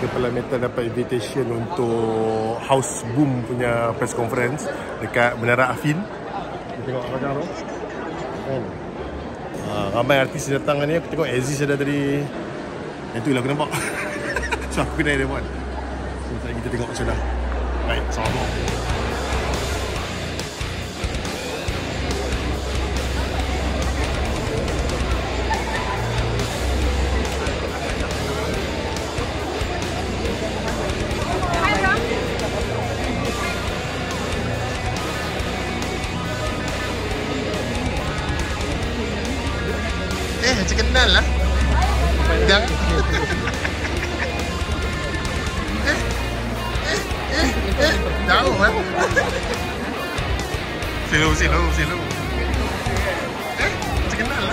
Kepala Metal dapat invitation untuk Hausboom punya press conference dekat Menara Afin. Kita tengok macam tu. Ramai artis datang ni. Aku tengok Aziz ada tadi. Yang tu lah aku nampak. So aku kena ada buat. So kita tengok macam mana. Baik, sama-sama. Macam kenal lah. Dah. Tahu lah. Silo. Macam kenal lah.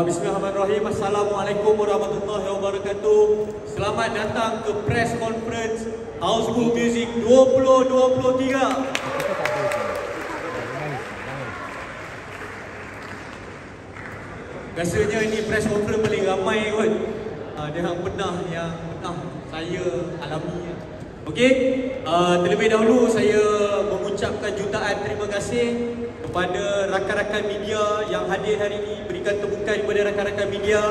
Bismillahirrahmanirrahim. Assalamualaikum warahmatullahi wabarakatuh. Selamat datang ke press conference Hausboom Music 2023. Biasanya ini press conference paling ramai kot. Dia yang pernah saya alami. Okey, terlebih dahulu saya mengucapkan jutaan terima kasih kepada rakan-rakan media yang hadir hari ini. Berikan tepukan kepada rakan-rakan media.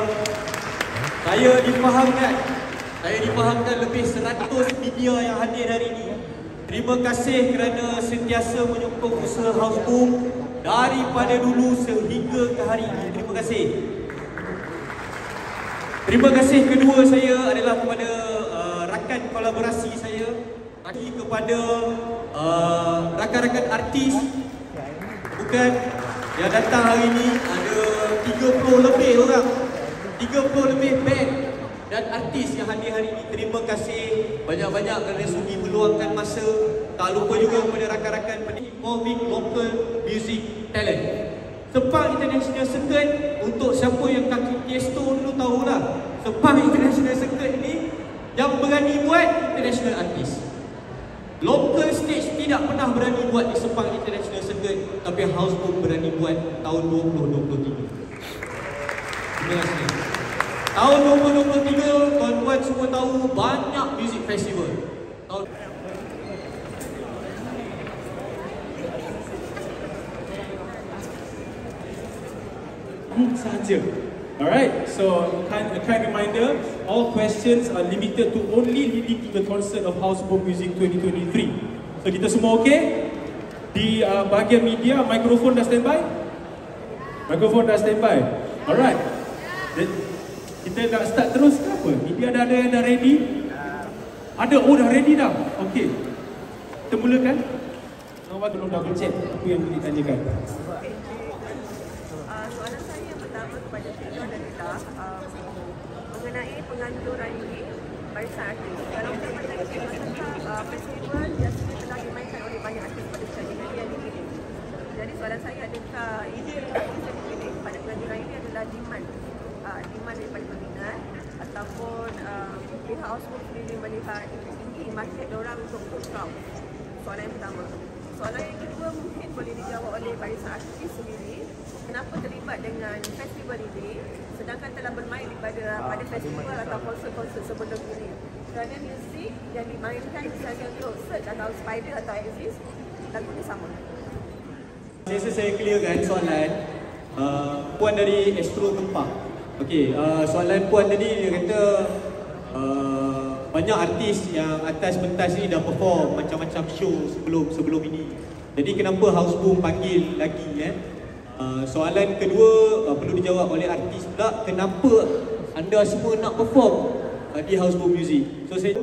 Saya difahamkan lebih 100 media yang hadir hari ini. Terima kasih kerana sentiasa menyokong usaha Hausboom daripada dulu sehingga ke hari ini. Terima kasih. Terima kasih kedua saya adalah kepada rakan kolaborasi saya, lagi kepada rakan-rakan artis. Bukan yang datang hari ini ada 30 lebih orang, 30 lebih band dan artis yang hadir hari ini. Terima kasih banyak-banyak kerana sudi meluangkan masa. Tak lupa juga kepada rakan-rakan performing local music talent. Sepang International Circuit, untuk siapa yang kaki Tiesto dulu tahulah. Sepang International Circuit ni yang berani buat international artist. Local stage tidak pernah berani buat di Sepang International Circuit, tapi Hausboom berani buat tahun 2023. Terima kasih. Tahun 2023, tuan-tuan semua tahu banyak music festival. Tahun saja. Alright, so kind reminder, all questions are limited to only leading to the concert of Hausboom Music 2023. So kita semua okay? Di bahagian media, mikrofon dah standby? Mikrofon dah standby. Alright. Kita nak start terus ke apa? Media dah ada yang dah ready? Ada, oh dah ready dah. Okay. Kita mulakan. Awak tolong double check apa yang boleh tanyakan. Soalan saya pertama kepada Pino adalah mengenai penganjuran ini barisan artis. Kalau kita bertanya tentang festival yang telah dimainkan oleh banyak artis pada perjalanan yang dipilih. Jadi soalan saya adakah ide yang kita dipilih pada penganjuran ini adalah demand daripada peminat ataupun pihak Hausboom sendiri melihat tinggi market diorang untuk crowd. Soalan yang pertama. Soalan yang kedua mungkin boleh dijawab oleh barisan artis sendiri. Kenapa terlibat dengan festival ini sedangkan telah bermain pada festival atau konsert-konsert sebelum ini? Kerana muzik yang dimainkan misalnya konsert atau Spider atau Exis, lagu ini sama. Saya clearkan soalan puan dari Astro Kempah. Okey, soalan puan tadi dia kata banyak artis yang atas pentas ni dah perform macam-macam show sebelum ini. Jadi kenapa Hausboom panggil lagi soalan kedua perlu dijawab oleh artis pula, kenapa anda semua nak perform di Hausboom Music. So saya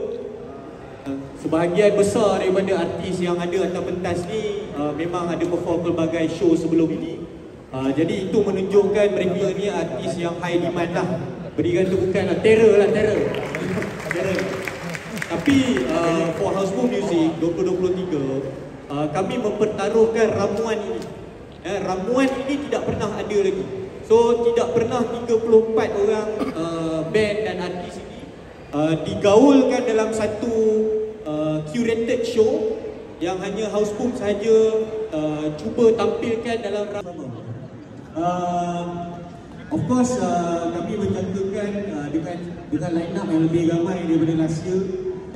sebahagian besar daripada artis yang ada atas pentas ni memang ada perform pelbagai show sebelum ini. Jadi itu menunjukkan mereka ni artis yang high demand lah. Berikan tu bukanlah terror. Tapi for Hausboom Music 2023 kami mempertaruhkan ramuan ini. Ramuan ini tidak pernah ada lagi. So tidak pernah 34 orang band dan artis ini digaulkan dalam satu curated show yang hanya Hausboom sahaja cuba tampilkan dalam ramuan. Of course kami menjangkakan dengan line up yang lebih ramai daripada last year,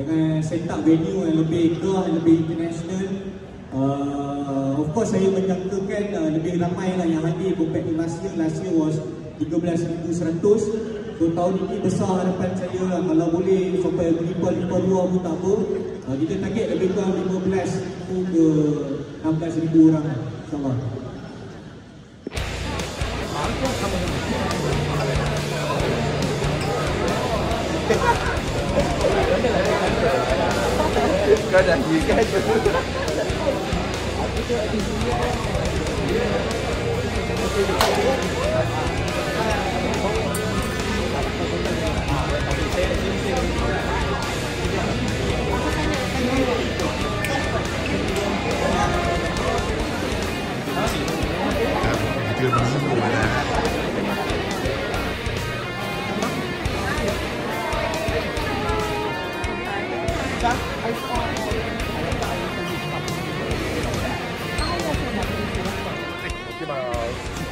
dengan set up venue yang lebih indah, yang lebih international. Of course saya menjangkakan lebih ramai lah yang hadir compared to last year. Last year was 13,100. So tahun ini besar harapan saya lah, kalau boleh sampai 5,2 pun tak apa. Kita target lebih kurang 15,000 ke 16,000 orang lah, insyaAllah. Kau dah hilang tu.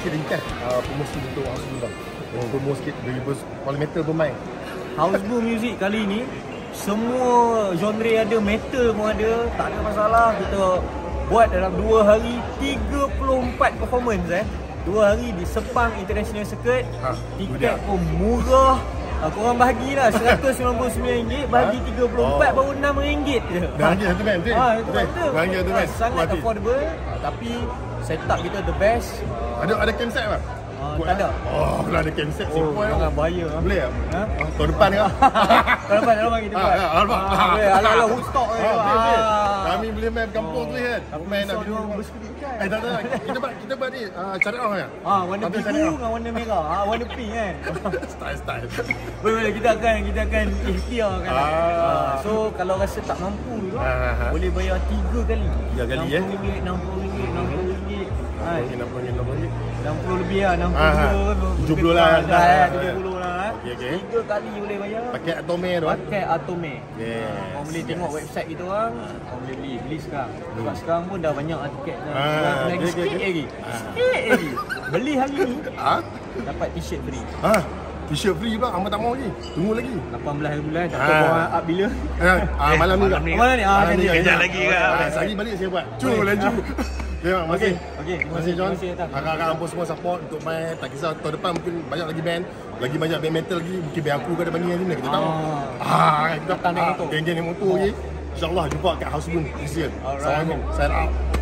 Ringkas promosi untuk Hausboom dah. Promosi sikit beribus metal bermain. Hausboom Music kali ni semua genre ada, metal pun ada, tak ada masalah. Kita buat dalam 2 hari 34 performance 2 hari di Sepang International Circuit. Tiket pun murah. Korang bahagilah RM199, bagi 34 baru RM6 je. Bahagia satu band betul? Bahagia satu band. Sangat affordable tapi setup kita the best. Ada campsite bang? Tak ada. Oh, kalau ada campsite sip pun. Jangan bahaya. Boleh ah? Tahun depan ke? Tahun depan lama kita buat. Boleh ala-ala Woodstock ke. Kami boleh main kampung tu kan. Main nak video. Tak. Kita buat ni cari orang ya. Warna biru dengan warna merah. Warna pink kan. Style. Boleh kita akan ikhtiarkan. So kalau rasa tak mampu tu boleh bayar 3 kali. 3 kali eh. RM60. Mungkin 60 lebih lah, 70 lah, 70 lah Okey. Tiga kali boleh bayar. Pakai Atome tu. Pakai Atome. Yes. Orang boleh tengok website itu orang, orang boleh beli. Beli sekarang. Sebab sekarang pun dah banyak tiket dah. Lagi sikit lagi. Sikit lagi. Beli hari ni. Dapat t-shirt free. T-shirt free pula, hamba tak mau lagi. Tunggu lagi 18 bulan, tak tahu korang up bila. Malam ni tak? Malam ni? Kejap lagi ke? Sehari balik saya buat. Cuk, laju. Terima kasih. Terima kasih, John. Harap-harap Hausboom semua support untuk main. Tak kisah, tahun depan mungkin banyak lagi band. Lagi banyak band metal lagi. Mungkin band aku ke ada bandingan ni, kita tahu. Kita datang naik motor. Geng-geng naik motor lagi. InsyaAllah jumpa kat Hausboom this year. Assalamualaikum. Sign out.